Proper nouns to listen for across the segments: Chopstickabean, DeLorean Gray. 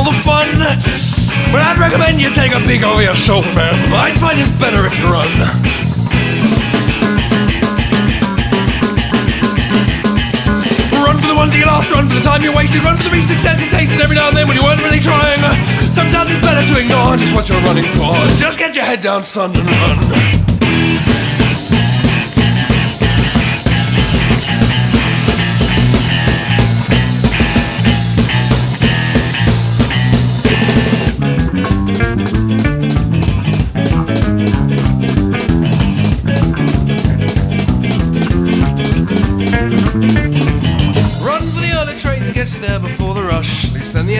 all the fun. But I'd recommend you take a peek over your shoulder, man. I find it's better if you run. Run for the ones you get lost, run for the time you wasted, run for the brief success it takes, and every now and then when you weren't really trying, sometimes it's better to ignore just what you're running for. Just get your head down, son, and run.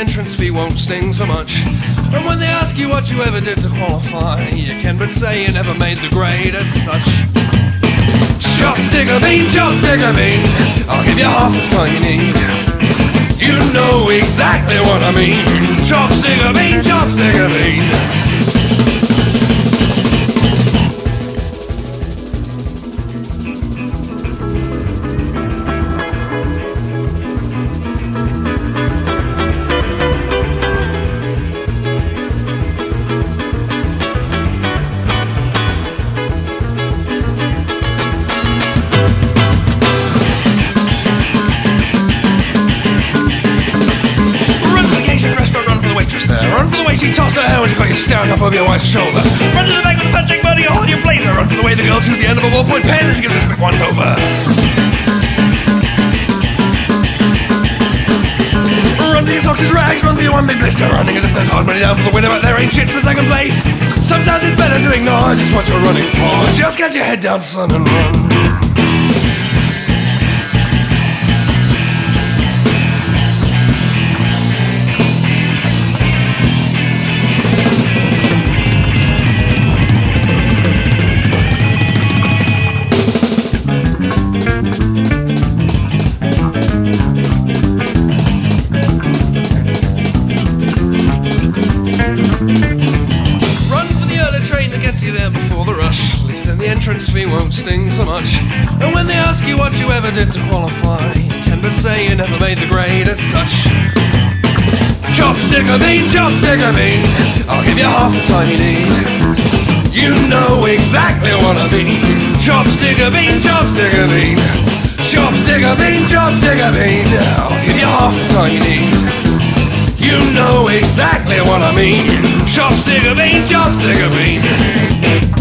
Entrance fee won't sting so much. And when they ask you what you ever did to qualify, you can but say you never made the grade as such. Chopstickabean, Chopstickabean, I'll give you half the time you need. You know exactly what I mean. Chopstickabean, Chopstickabean. She tossed her hair when she got you stand up over your wife's shoulder. Run to the back with a punching buddy, hold your blazer. Run to the way the girl shoots the end of a ballpoint pen and she gives it a quick once over. Run to your socks as rags, run to your one big blister. Running as if there's hard money down for the winner, but there ain't shit for second place. Sometimes it's better to ignore just what you're running for. Just get your head down, son, and run. Fee won't sting so much. And when they ask you what you ever did to qualify, you can but say you never made the grade as such. Chopstickabean, Chopstickabean, I'll give you half the time you need. You know exactly what I mean. Chopstickabean, Chopstickabean, Chopstickabean, Chopstickabean, I'll give you half the time you need. You know exactly what I mean. Chopstickabean, Chopstickabean.